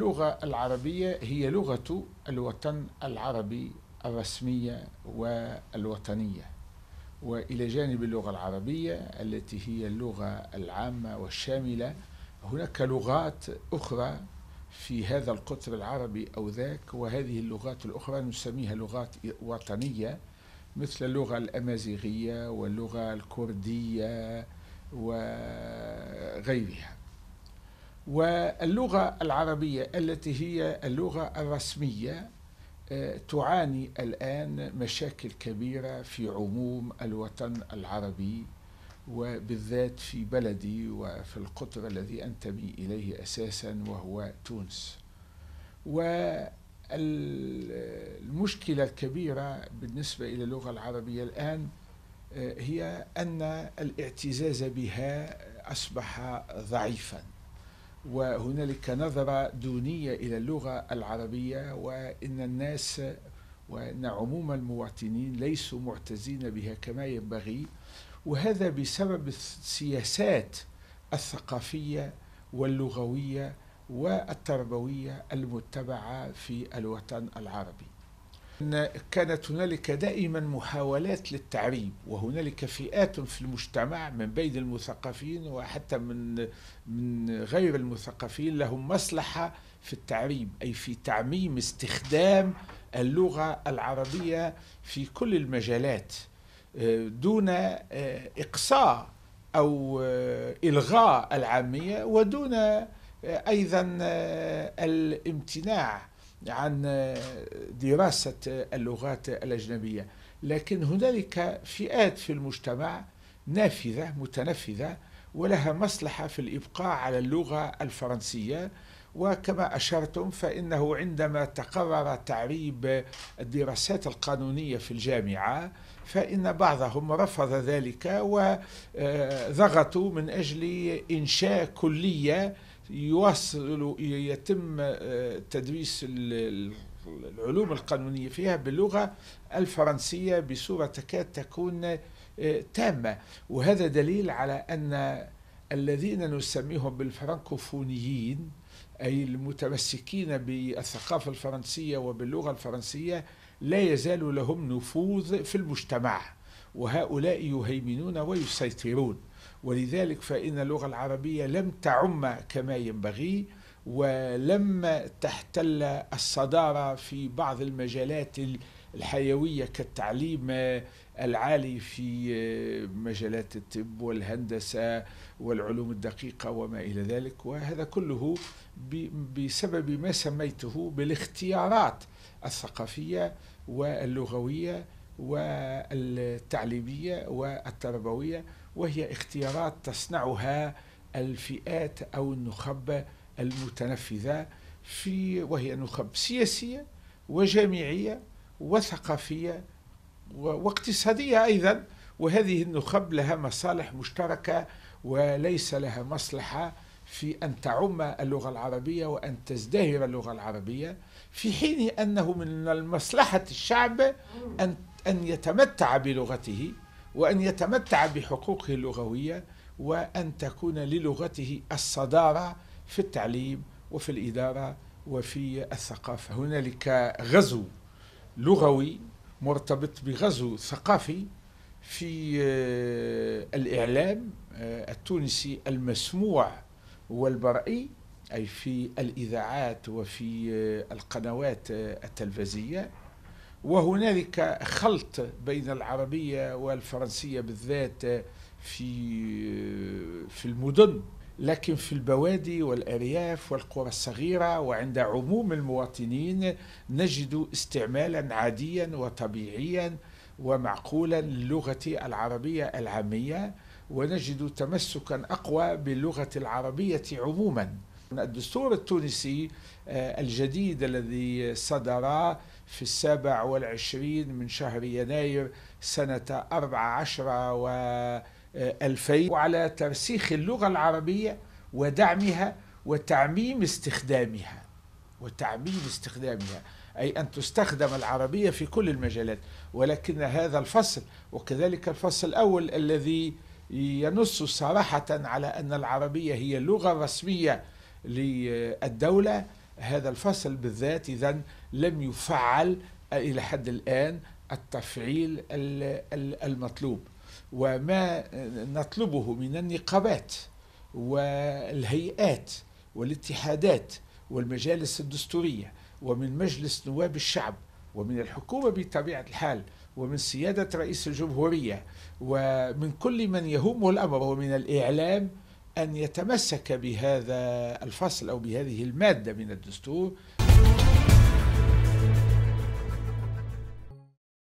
اللغة العربية هي لغة الوطن العربي الرسمية والوطنية، وإلى جانب اللغة العربية التي هي اللغة العامة والشاملة هناك لغات أخرى في هذا القطر العربي أو ذاك، وهذه اللغات الأخرى نسميها لغات وطنية مثل اللغة الأمازيغية واللغة الكردية وغيرها. واللغة العربية التي هي اللغة الرسمية تعاني الآن مشاكل كبيرة في عموم الوطن العربي، وبالذات في بلدي وفي القطر الذي أنتمي إليه أساسا وهو تونس. والمشكلة الكبيرة بالنسبة إلى اللغة العربية الآن هي أن الاعتزاز بها أصبح ضعيفا، وهنالك نظرة دونية إلى اللغة العربية، وإن الناس وإن عموم المواطنين ليسوا معتزين بها كما ينبغي، وهذا بسبب السياسات الثقافية واللغوية والتربوية المتبعة في الوطن العربي. كانت هنالك دائما محاولات للتعريب، وهنالك فئات في المجتمع من بين المثقفين وحتى من غير المثقفين لهم مصلحة في التعريب، أي في تعميم استخدام اللغة العربية في كل المجالات دون إقصاء أو إلغاء العامية، ودون أيضا الامتناع عن دراسة اللغات الأجنبية. لكن هنالك فئات في المجتمع نافذة متنفذة ولها مصلحة في الإبقاء على اللغة الفرنسية، وكما أشرتم فإنه عندما تقرر تعريب الدراسات القانونية في الجامعة فإن بعضهم رفض ذلك وضغطوا من أجل إنشاء كلية يتم تدريس العلوم القانونية فيها باللغة الفرنسية بصورة تكاد تكون تامة. وهذا دليل على أن الذين نسميهم بالفرنكوفونيين، أي المتمسكين بالثقافة الفرنسية وباللغة الفرنسية، لا يزال لهم نفوذ في المجتمع، وهؤلاء يهيمنون ويسيطرون. ولذلك فإن اللغة العربية لم تعم كما ينبغي، ولم تحتل الصدارة في بعض المجالات الحيوية كالتعليم العالي في مجالات الطب والهندسة والعلوم الدقيقة وما إلى ذلك، وهذا كله بسبب ما سميته بالاختيارات الثقافية واللغوية والتعليمية والتربوية، وهي اختيارات تصنعها الفئات أو النخب المتنفذة وهي نخب سياسية وجامعية وثقافية واقتصادية أيضا، وهذه النخب لها مصالح مشتركة وليس لها مصلحة في أن تعم اللغة العربية وأن تزدهر اللغة العربية، في حين أنه من مصلحة الشعب أن يتمتع بلغته وأن يتمتع بحقوقه اللغوية، وأن تكون للغته الصدارة في التعليم وفي الإدارة وفي الثقافة. هنالك غزو لغوي مرتبط بغزو ثقافي في الإعلام التونسي المسموع والمرئي، أي في الإذاعات وفي القنوات التلفزيونية. وهنالك خلط بين العربية والفرنسية بالذات في المدن، لكن في البوادي والأرياف والقرى الصغيرة وعند عموم المواطنين نجد استعمالا عاديا وطبيعيا ومعقولا للغة العربية العامية، ونجد تمسكا أقوى باللغة العربية عموما. الدستور التونسي الجديد الذي صدر في 27 من شهر يناير سنة 2014 وعلى ترسيخ اللغة العربية ودعمها وتعميم استخدامها، أي أن تستخدم العربية في كل المجالات. ولكن هذا الفصل وكذلك الفصل الأول الذي ينص صراحة على أن العربية هي اللغة الرسمية للدولة هذا الفصل بالذات إذن لم يفعل إلى حد الآن التفعيل المطلوب. وما نطلبه من النقابات والهيئات والاتحادات والمجالس الدستورية ومن مجلس نواب الشعب ومن الحكومة بطبيعة الحال ومن سيادة رئيس الجمهورية ومن كل من يهمه الأمر ومن الإعلام أن يتمسك بهذا الفصل أو بهذه المادة من الدستور.